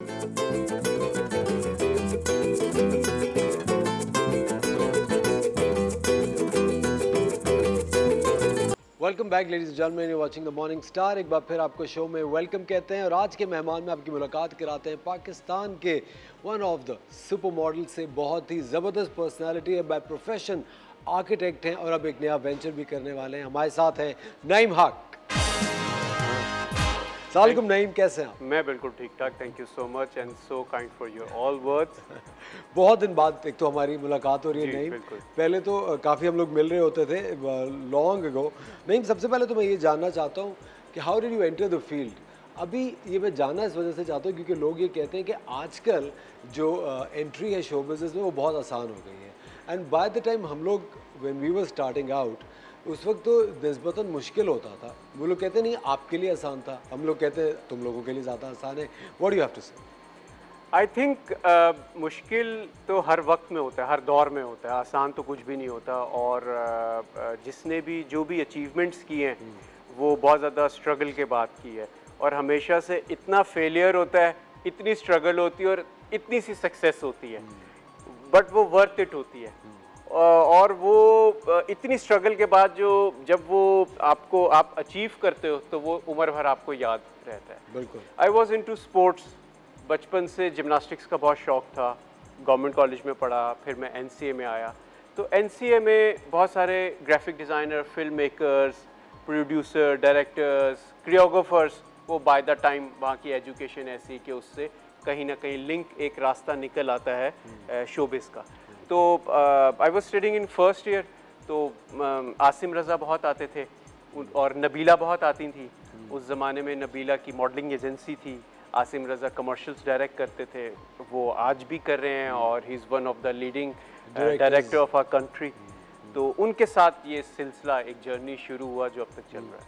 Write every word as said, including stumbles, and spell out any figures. Welcome back ladies and gentleman, you watching the morning star. एक बार फिर आपको शो में वेलकम कहते हैं और आज के मेहमान में आपकी मुलाकात कराते हैं पाकिस्तान के one of the super model से। बहुत ही ज़बरदस्त पर्सनालिटी है, बाय प्रोफेशन आर्किटेक्ट हैं और अब एक नया वेंचर भी करने वाले हैं। हमारे साथ हैं नईम हक। अस्सलाम नईम, कैसे हैं आप? मैं बिल्कुल ठीक ठाक, thank you so much and so kind for your all words. बहुत दिन बाद एक तो हमारी मुलाकात हो रही है नईम, पहले तो काफ़ी हम लोग मिल रहे होते थे लॉन्ग अगो। नईम, सबसे पहले तो मैं ये जानना चाहता हूँ कि how did you enter the field? अभी ये मैं जानना इस वजह से चाहता हूँ क्योंकि लोग ये कहते हैं कि आजकल जो एंट्री है शो बिजनेस में वो बहुत आसान हो गई है, एंड बाय द टाइम हम लोग when we were starting out उस वक्त तो नस्बतन मुश्किल होता था। वो लोग कहते नहीं आपके लिए आसान था, हम लोग कहते हैं तुम लोगों के लिए ज़्यादा आसान है। What do you have to say? I think मुश्किल तो हर वक्त में होता है, हर दौर में होता है, आसान तो कुछ भी नहीं होता। और uh, जिसने भी जो भी अचीवमेंट्स किए हैं वो बहुत ज़्यादा स्ट्रगल के बाद की है, और हमेशा से इतना फेलियर होता है, इतनी स्ट्रगल होती है और इतनी सी सक्सेस होती है, बट वो वर्थ इट होती है। और वो इतनी स्ट्रगल के बाद जो जब वो आपको आप अचीव करते हो तो वो उम्र भर आपको याद रहता है। बिल्कुल। I was into sports, बचपन से जिमनास्टिक्स का बहुत शौक़ था। गवर्नमेंट कॉलेज में पढ़ा, फिर मैं एन सी ए में आया, तो एन सी ए में बहुत सारे graphic designer, film makers, producer, directors, choreographers, वो बाय द टाइम वहाँ की एजुकेशन ऐसी कि उससे कहीं ना कहीं लिंक एक रास्ता निकल आता है शोबिज़ का। तो I was studying in first year, तो uh, आसिम रज़ा बहुत आते थे और नबीला बहुत आती थी। उस ज़माने में नबीला की मॉडलिंग एजेंसी थी, आसिम रज़ा कमर्शियल्स डायरेक्ट करते थे, वो आज भी कर रहे हैं और he is one of the leading director of our country. तो उनके साथ ये सिलसिला एक जर्नी शुरू हुआ जो अब तक चल रहा है।